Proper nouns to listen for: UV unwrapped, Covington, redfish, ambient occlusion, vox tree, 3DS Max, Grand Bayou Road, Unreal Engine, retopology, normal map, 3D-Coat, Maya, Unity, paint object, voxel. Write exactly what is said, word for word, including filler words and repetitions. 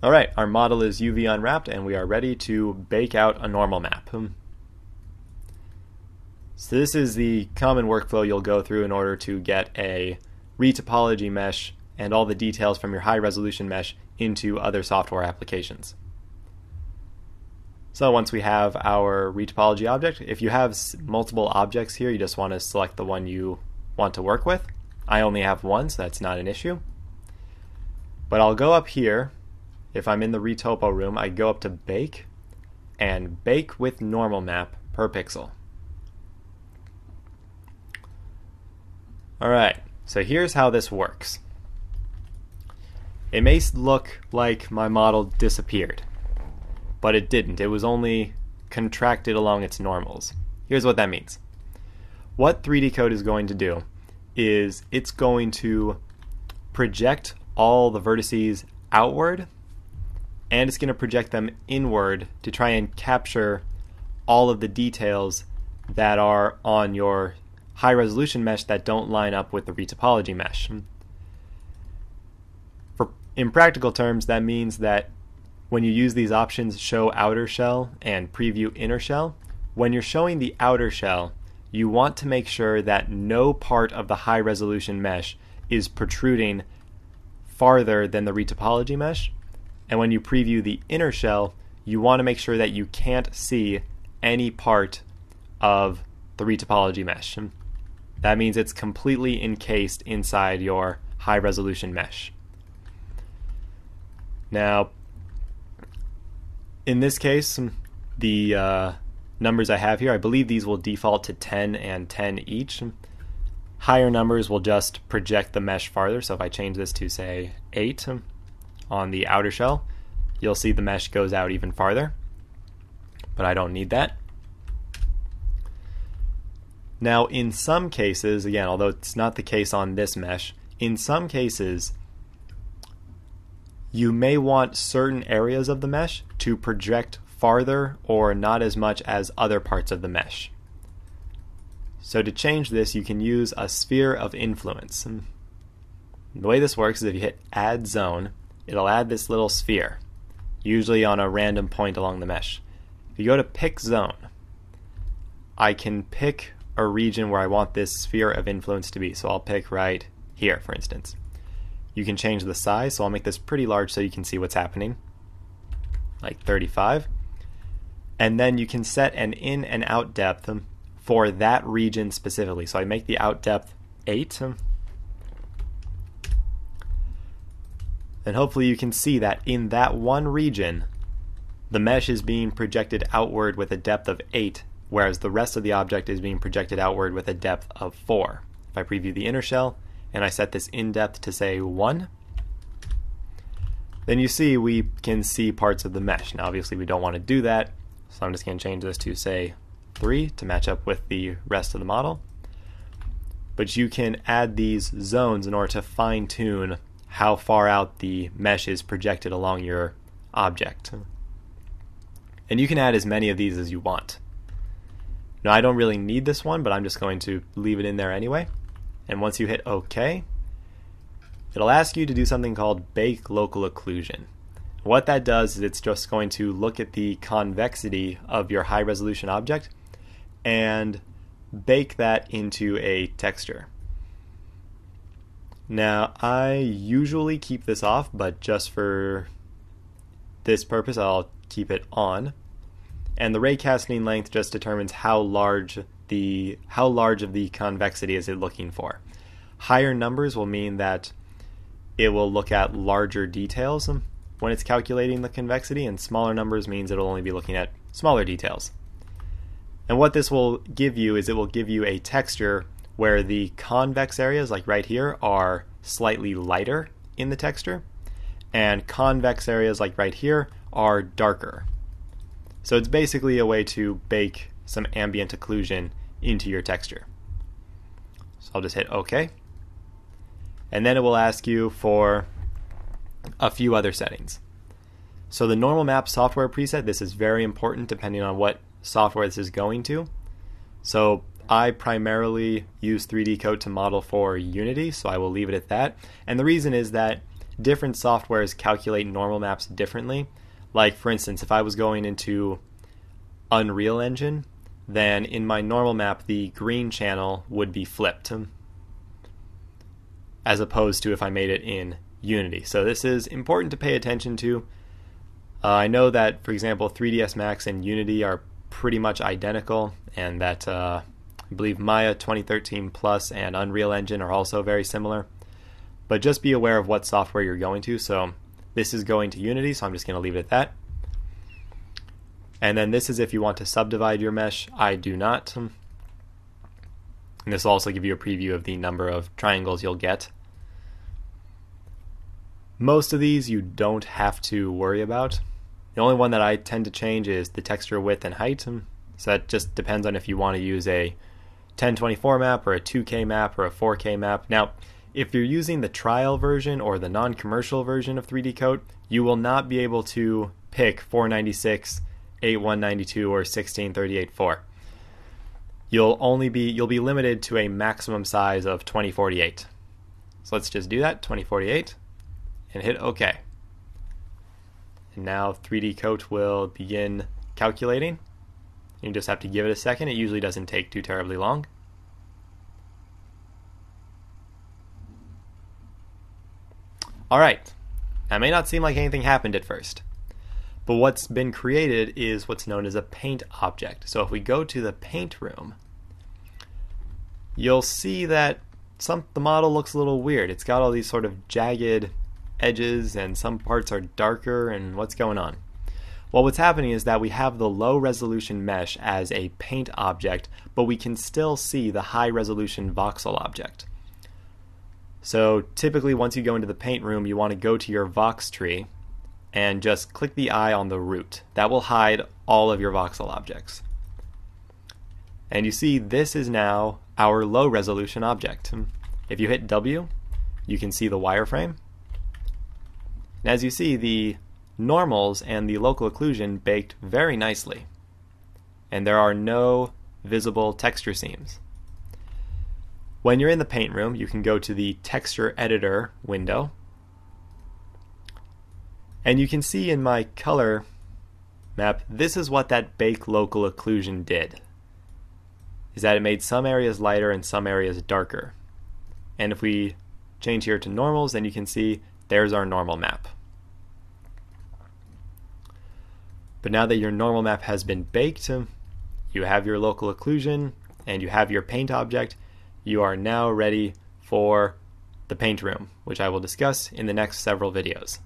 All right, our model is U V unwrapped and we are ready to bake out a normal map. So this is the common workflow you'll go through in order to get a retopology mesh and all the details from your high resolution mesh into other software applications. So once we have our retopology object, if you have multiple objects here, you just want to select the one you want to work with. I only have one, so that's not an issue. But I'll go up here. If I'm in the retopo room, I go up to bake and bake with normal map per pixel. All right, so here's how this works. It may look like my model disappeared, but it didn't. It was only contracted along its normals. Here's what that means. What three D Coat is going to do is it's going to project all the vertices outward, and it's going to project them inward to try and capture all of the details that are on your high resolution mesh that don't line up with the retopology mesh. For, in practical terms, that means that when you use these options, show outer shell and preview inner shell, when you're showing the outer shell, you want to make sure that no part of the high resolution mesh is protruding farther than the retopology mesh. And when you preview the inner shell, you want to make sure that you can't see any part of the retopology mesh. That means it's completely encased inside your high resolution mesh. Now, in this case, the uh, numbers I have here, I believe these will default to ten and ten each. Higher numbers will just project the mesh farther. So if I change this to, say, eight, on the outer shell, you'll see the mesh goes out even farther, but I don't need that. Now in some cases, again, although it's not the case on this mesh, in some cases you may want certain areas of the mesh to project farther or not as much as other parts of the mesh. So to change this, you can use a sphere of influence. And the way this works is if you hit add zone, it'll add this little sphere, usually on a random point along the mesh. If you go to pick zone, I can pick a region where I want this sphere of influence to be. So I'll pick right here, for instance. You can change the size, so I'll make this pretty large so you can see what's happening, like thirty-five. And then you can set an in and out depth for that region specifically. So I make the out depth eight. And hopefully you can see that in that one region, the mesh is being projected outward with a depth of eight, whereas the rest of the object is being projected outward with a depth of four. If I preview the inner shell and I set this in depth to, say, one, then you see we can see parts of the mesh. Now obviously we don't want to do that, so I'm just going to change this to, say, three to match up with the rest of the model. But you can add these zones in order to fine-tune how far out the mesh is projected along your object. And you can add as many of these as you want. Now I don't really need this one, but I'm just going to leave it in there anyway. And once you hit OK, it'll ask you to do something called bake local occlusion. What that does is it's just going to look at the convexity of your high resolution object and bake that into a texture. Now, I usually keep this off, but just for this purpose, I'll keep it on. And the ray casting length just determines how large the how large of the convexity is it looking for. Higher numbers will mean that it will look at larger details when it's calculating the convexity, and smaller numbers means it'll only be looking at smaller details. And what this will give you is it will give you a texture where the convex areas, like right here, are slightly lighter in the texture, and convex areas, like right here, are darker. So it's basically a way to bake some ambient occlusion into your texture. So I'll just hit OK. And then it will ask you for a few other settings. So the normal map software preset, this is very important depending on what software this is going to. So I primarily use three D Coat to model for Unity, so I will leave it at that. And the reason is that different softwares calculate normal maps differently. Like, for instance, if I was going into Unreal Engine, then in my normal map, the green channel would be flipped, as opposed to if I made it in Unity. So this is important to pay attention to. Uh, I know that, for example, three D S Max and Unity are pretty much identical, and that uh, I believe Maya twenty thirteen Plus and Unreal Engine are also very similar. But just be aware of what software you're going to. So this is going to Unity, so I'm just going to leave it at that. And then this is if you want to subdivide your mesh. I do not. And this will also give you a preview of the number of triangles you'll get. Most of these you don't have to worry about. The only one that I tend to change is the texture width and height. So that just depends on if you want to use a ten twenty-four map or a two K map or a four K map. Now, if you're using the trial version or the non-commercial version of three D Coat, you will not be able to pick four ninety-six, eighty-one ninety-two, or sixteen thirty-eight four. You'll only be you'll be limited to a maximum size of twenty forty-eight. So let's just do that, twenty forty-eight, and hit OK. And now three D Coat will begin calculating. You just have to give it a second. It usually doesn't take too terribly long. Alright, that may not seem like anything happened at first, but what's been created is what's known as a paint object. So if we go to the paint room, you'll see that some the model looks a little weird. It's got all these sort of jagged edges, and some parts are darker, and what's going on? Well, what's happening is that we have the low resolution mesh as a paint object, but we can still see the high resolution voxel object. So typically once you go into the paint room, you want to go to your vox tree and just click the eye on the root. That will hide all of your voxel objects. And you see this is now our low resolution object. If you hit W, you can see the wireframe. And as you see, the normals and the local occlusion baked very nicely. And there are no visible texture seams. When you're in the paint room, you can go to the texture editor window, and you can see in my color map, this is what that bake local occlusion did, is that it made some areas lighter and some areas darker. And if we change here to normals, then you can see there's our normal map. But now that your normal map has been baked, you have your local occlusion and you have your paint object, you are now ready for the paint room, which I will discuss in the next several videos.